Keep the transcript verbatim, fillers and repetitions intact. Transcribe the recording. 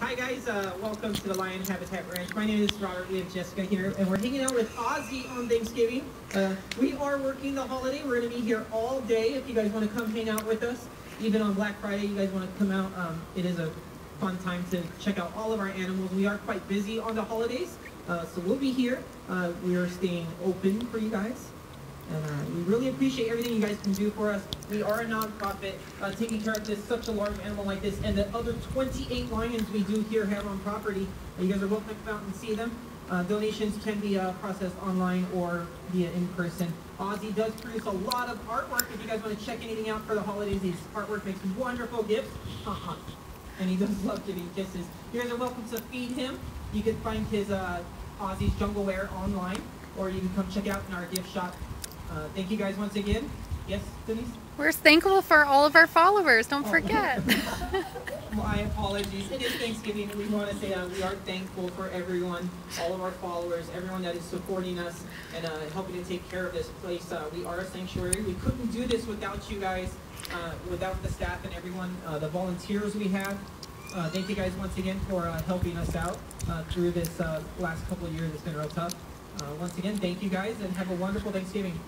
Hi guys, uh, welcome to the Lion Habitat Ranch. My name is Robert, we have Jessica here, and we're hanging out with Ozzy on Thanksgiving. Uh, we are working the holiday. We're going to be here all day if you guys want to come hang out with us. Even on Black Friday, you guys want to come out. Um, it is a fun time to check out all of our animals. We are quite busy on the holidays, uh, so we'll be here. Uh, we are staying open for you guys. And uh, we really appreciate everything you guys can do for us. We are a nonprofit uh, taking care of this such a large animal like this, and the other twenty-eight lions we do here have on property. Uh, you guys are welcome to come out and see them. Uh, donations can be uh, processed online or via in person. Ozzy does produce a lot of artwork. If you guys want to check anything out for the holidays, his artwork makes wonderful gifts. Uh-huh. And he does love giving kisses. You guys are welcome to feed him. You can find his uh, Ozzy's Jungle Wear online, or you can come check out in our gift shop. Uh, thank you guys once again. Yes, Denise? We're thankful for all of our followers. Don't oh. forget. My apologies. It is Thanksgiving. We want to say uh, we are thankful for everyone, all of our followers, everyone that is supporting us and uh, helping to take care of this place. Uh, we are a sanctuary. We couldn't do this without you guys, uh, without the staff and everyone, uh, the volunteers we have. Uh, thank you guys once again for uh, helping us out uh, through this uh, last couple of years. It's been real tough. Uh, once again, thank you guys and have a wonderful Thanksgiving.